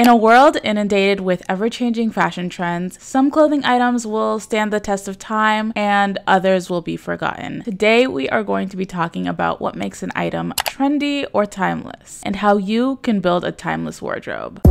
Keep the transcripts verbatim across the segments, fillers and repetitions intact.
In a world inundated with ever-changing fashion trends, some clothing items will stand the test of time and others will be forgotten. Today, we are going to be talking about what makes an item trendy or timeless, and how you can build a timeless wardrobe.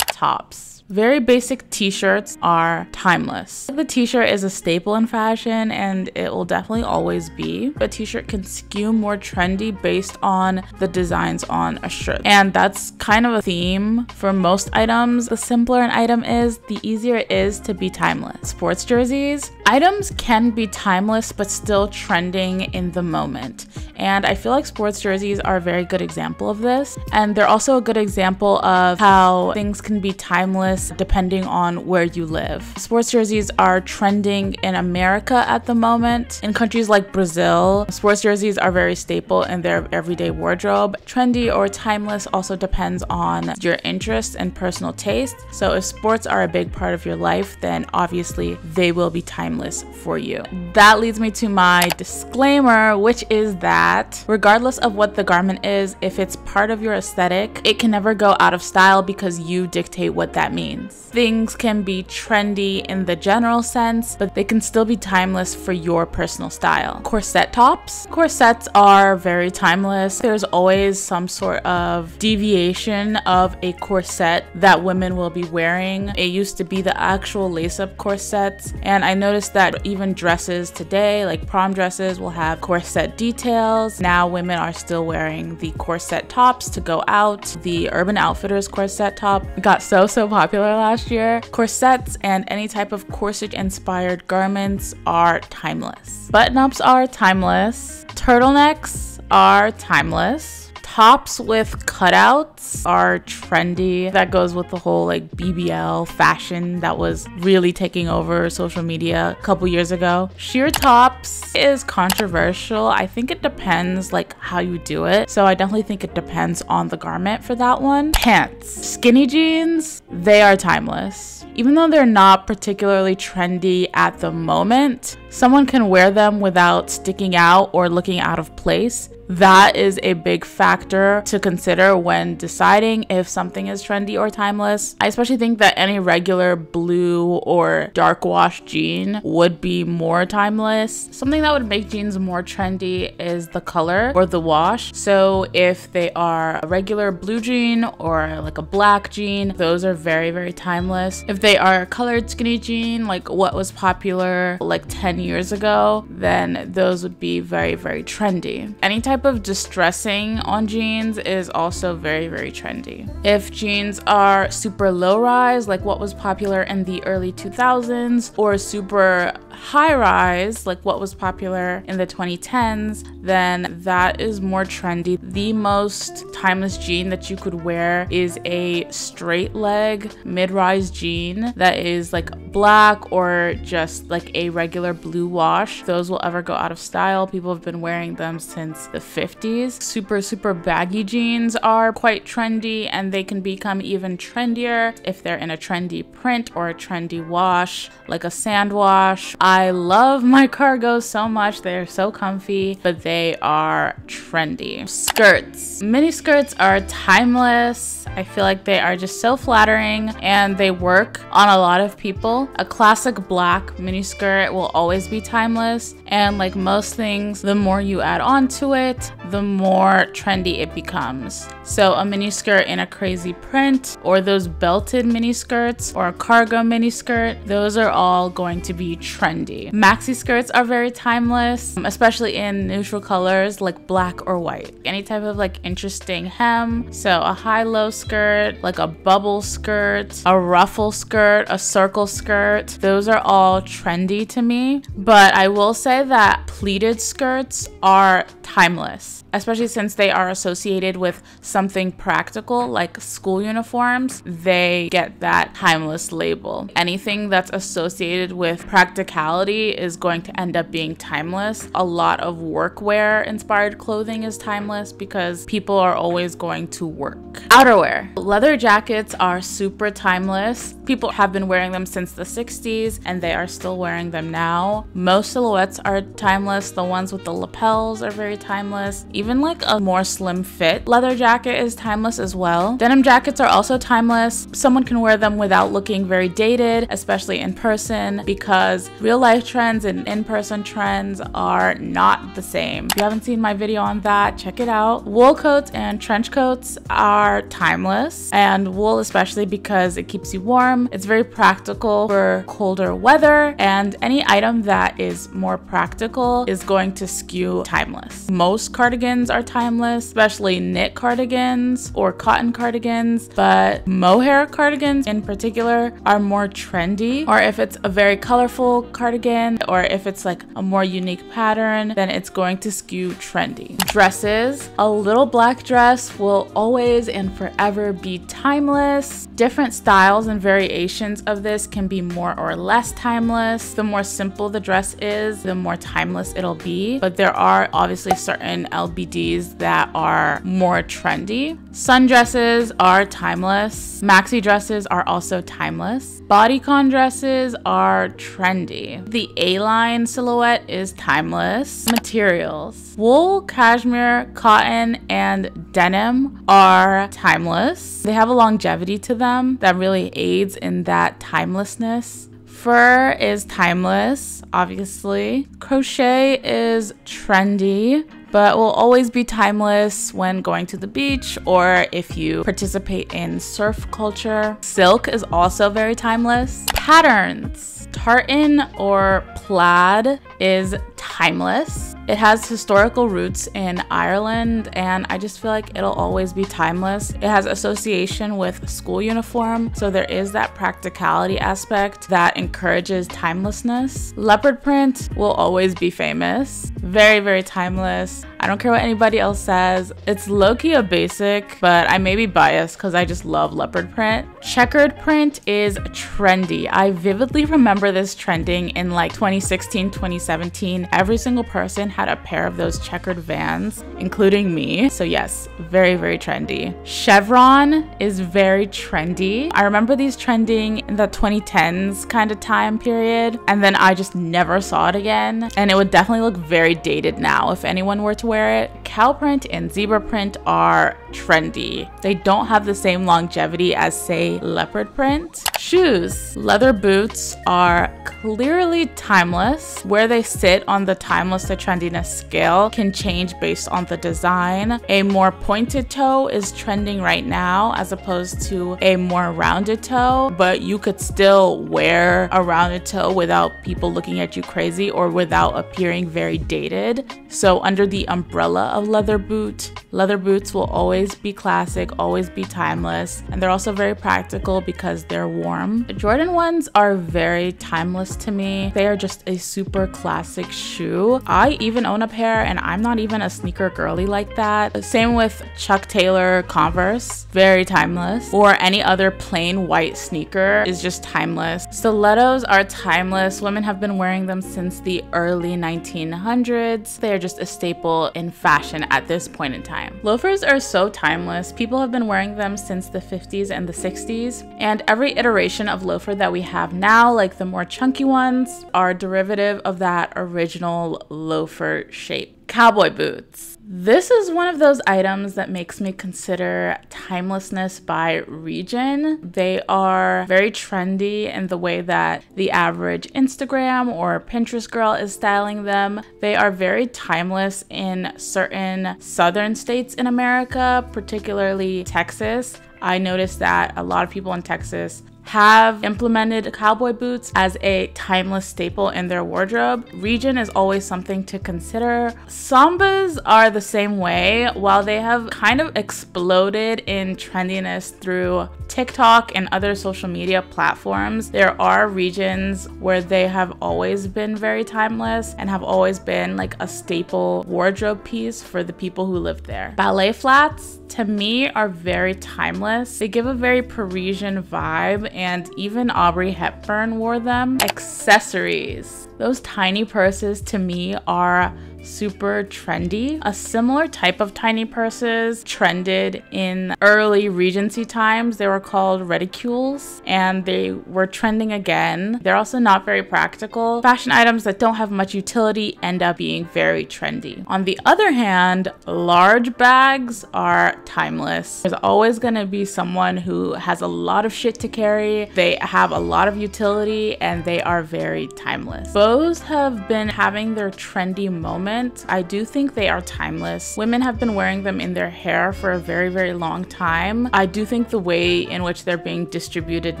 Tops. Very basic t-shirts are timeless. The t-shirt is a staple in fashion and it will definitely always be. A t-shirt can skew more trendy based on the designs on a shirt. And that's kind of a theme for most items. The simpler an item is, the easier it is to be timeless. Sports jerseys. Items can be timeless but still trending in the moment. And I feel like sports jerseys are a very good example of this. And they're also a good example of how things can be timeless depending on where you live. Sports jerseys are trending in America at the moment. In countries like Brazil, sports jerseys are very staple in their everyday wardrobe. Trendy or timeless also depends on your interests and personal taste. So if sports are a big part of your life, then obviously they will be timeless for you. That leads me to my disclaimer, which is that regardless of what the garment is, if it's part of your aesthetic, it can never go out of style because you dictate what that means. Things can be trendy in the general sense, but they can still be timeless for your personal style. Corset tops. Corsets are very timeless. There's always some sort of deviation of a corset that women will be wearing. It used to be the actual lace-up corsets, and I noticed that even dresses today, like prom dresses, will have corset details. Now women are still wearing the corset tops to go out. The Urban Outfitters corset top got so, so popular last year. Corsets and any type of corset-inspired garments are timeless. Button-ups are timeless. Turtlenecks are timeless. Tops with cutouts are trendy. That goes with the whole like B B L fashion that was really taking over social media a couple years ago. Sheer tops is controversial. I think it depends like how you do it. So I definitely think it depends on the garment for that one. Pants. Skinny jeans, they are timeless. Even though they're not particularly trendy at the moment, someone can wear them without sticking out or looking out of place. That is a big factor to consider when deciding if something is trendy or timeless. I especially think that any regular blue or dark wash jean would be more timeless. Something that would make jeans more trendy is the color or the wash. So if they are a regular blue jean or like a black jean, those are very, very timeless. If they are a colored skinny jean, like what was popular like ten years ago, then those would be very, very trendy. Any type of distressing on jeans is also very, very trendy. If jeans are super low rise, like what was popular in the early two thousands, or super high rise, like what was popular in the twenty tens, then that is more trendy. The most timeless jean that you could wear is a straight leg mid-rise jean that is like black or just like a regular blue wash. Those will ever go out of style. People have been wearing them since the fifties. Super, super baggy jeans are quite trendy, and they can become even trendier if they're in a trendy print or a trendy wash, like a sand wash. I love my cargos so much. They're so comfy, but they are trendy. Skirts. Mini skirts are timeless. I feel like they are just so flattering and they work on a lot of people. A classic black mini skirt will always be timeless, and like most things, the more you add on to it, the more trendy it becomes. So a mini skirt in a crazy print, or those belted mini skirts, or a cargo mini skirt, those are all going to be trendy. Maxi skirts are very timeless, especially in neutral colors like black or white. Any type of like interesting hem, so a high-low skirt, like a bubble skirt, a ruffle skirt, a circle skirt, those are all trendy to me. But I will say that pleated skirts are timeless, especially since they are associated with something practical like school uniforms. They get that timeless label. Anything that's associated with practicality reality is going to end up being timeless. A lot of workwear inspired clothing is timeless because people are always going to work. Outerwear. Leather jackets are super timeless. People have been wearing them since the sixties and they are still wearing them now. Most silhouettes are timeless. The ones with the lapels are very timeless. Even like a more slim fit leather jacket is timeless as well. Denim jackets are also timeless. Someone can wear them without looking very dated, especially in person, because real life trends and in-person trends are not the same. If you haven't seen my video on that, check it out. Wool coats and trench coats are timeless, and wool especially because it keeps you warm. It's very practical for colder weather, and any item that is more practical is going to skew timeless. Most cardigans are timeless, especially knit cardigans or cotton cardigans, but mohair cardigans in particular are more trendy, or if it's a very colorful cardigan or if it's like a more unique pattern, then it's going to skew trendy. Dresses. A little black dress will always and forever be timeless. Different styles and variations of this can be more or less timeless. The more simple the dress is, the more timeless it'll be, but there are obviously certain L B Ds that are more trendy. Sundresses are timeless. Maxi dresses are also timeless. Bodycon dresses are trendy. The A-line silhouette is timeless. Materials. Wool, cashmere, cotton, and denim are timeless. They have a longevity to them that really aids in that timelessness. Fur is timeless, obviously. Crochet is trendy, but will always be timeless when going to the beach or if you participate in surf culture. Silk is also very timeless. Patterns. Tartan or plaid is timeless. It has historical roots in Ireland, and I just feel like it'll always be timeless. It has association with school uniform, so there is that practicality aspect that encourages timelessness. Leopard print will always be famous. Very, very timeless. I don't care what anybody else says. It's low-key a basic, but I may be biased because I just love leopard print. Checkered print is trendy. I vividly remember this trending in like twenty sixteen, twenty seventeen. Every single person had a pair of those checkered Vans, including me. So yes, very, very trendy. Chevron is very trendy. I remember these trending in the twenty tens kind of time period, and then I just never saw it again. And it would definitely look very dated now if anyone were to wear it. Cow print and zebra print are trendy. They don't have the same longevity as, say, leopard print. Shoes. Leather boots are clearly timeless. Where they sit on the timeless to trendiness scale can change based on the design. A more pointed toe is trending right now as opposed to a more rounded toe, but you could still wear a rounded toe without people looking at you crazy or without appearing very dated. So under the umbrella of leather boot, leather boots will always be classic, always be timeless, and they're also very practical because they're warm. Jordan ones are very timeless to me. They are just a super classic shoe. I even own a pair, and I'm not even a sneaker girly like that. Same with Chuck Taylor Converse, very timeless. Or any other plain white sneaker is just timeless. Stilettos are timeless. Women have been wearing them since the early nineteen hundreds. They are just a staple in fashion at this point in time. Loafers are so timeless. People have been wearing them since the fifties and the sixties, and every iteration of loafer that we have now, like the more chunky ones, are derivative of that original loafer shape. Cowboy boots. This is one of those items that makes me consider timelessness by region. They are very trendy in the way that the average Instagram or Pinterest girl is styling them. They are very timeless in certain southern states in America, particularly Texas. I noticed that a lot of people in Texas have implemented cowboy boots as a timeless staple in their wardrobe. Region is always something to consider. Sambas are the same way. While they have kind of exploded in trendiness through TikTok and other social media platforms, there are regions where they have always been very timeless and have always been like a staple wardrobe piece for the people who live there. Ballet flats, to me, are very timeless. They give a very Parisian vibe, and even Audrey Hepburn wore them. Accessories. Those tiny purses to me are super trendy. A similar type of tiny purses trended in early Regency times. They were called reticules and they were trending again. They're also not very practical. Fashion items that don't have much utility end up being very trendy. On the other hand, large bags are timeless. There's always gonna be someone who has a lot of shit to carry. They have a lot of utility and they are very timeless. Bows have been having their trendy moments. I do think they are timeless. Women have been wearing them in their hair for a very, very long time. I do think the way in which they're being distributed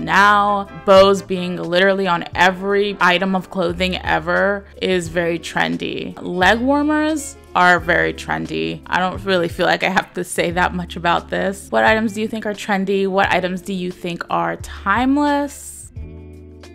now, bows being literally on every item of clothing ever, is very trendy. Leg warmers are very trendy. I don't really feel like I have to say that much about this. What items do you think are trendy? What items do you think are timeless?